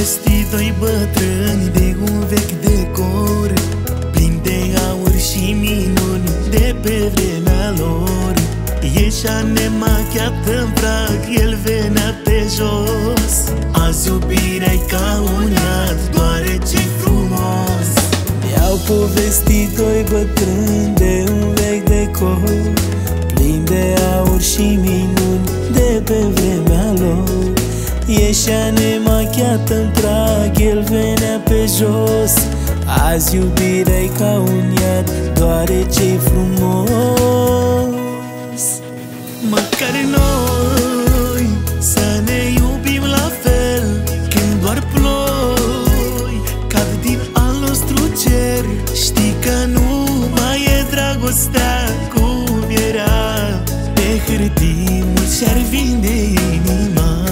povesti doi bătrâni de un vechi decor, plin de aur și minuni de pe vremea lor. Ieșea nemachiat în prag, el venea pe jos. Azi iubirea-i ca un iad, doare ce frumos. I-au povestit doi bătrâni de un vechi decor, plin de aur și minuni de pe vremea lor. Ieșea nemachiat în prag, el venea pe jos. Azi iubirea-i ca un iad, doare ce-i frumos. Măcar noi să ne iubim la fel, când doar ploi cad din al nostru cer. Știi că nu mai e dragostea cum era pe hârtii, mulți și-ar vinde inima.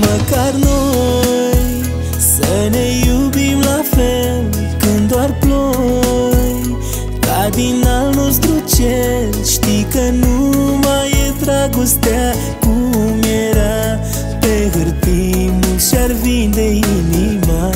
Măcar noi să ne iubim la fel, când doar ploi ca din al nostru cer. Știi că nu mai e dragostea cum era pe hârtii, mulți și-ar vinde inima.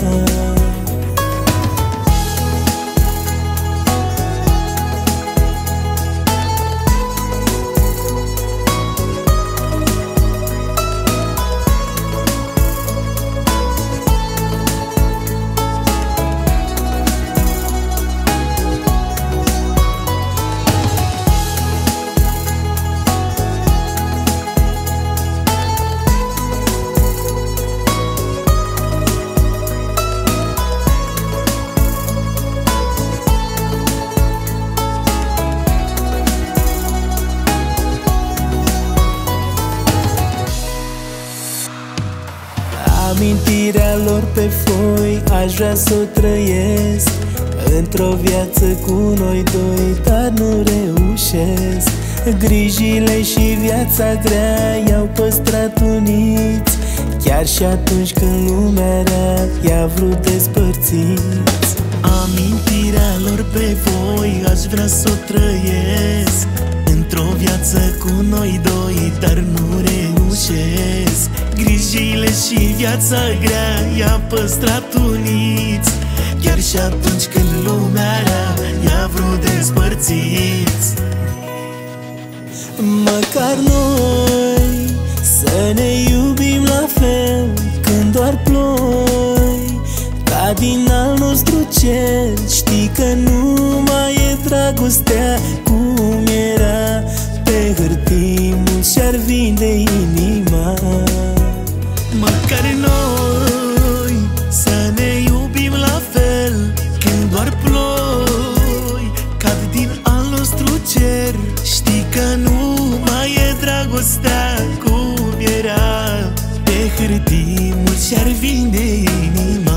Amintirea lor pe foi aș vrea s-o trăiesc într-o viață cu noi doi, dar nu reușesc. Grijile și viața grea i-au păstrat uniți, chiar și atunci când lumea rea i-a vrut despărțiți. Amintirea lor pe voi aș vrea s-o trăiesc într-o viață cu noi doi, dar nu reușesc. Grijile și viața grea i-a păstrat uniți, chiar și atunci când lumea rea i-a vrut despărțiți. Măcar noi să ne iubim la fel, când doar ploi ca din al nostru cer. Știi că nu mai e dragostea cum era pe hârtii, mulți și-ar vinde inima. Măcar noi să ne iubim la fel, când doar ploi cad din al nostru cer. Știi că nu mai e dragostea cum era pe hârtii, mulți și-ar vinde inima.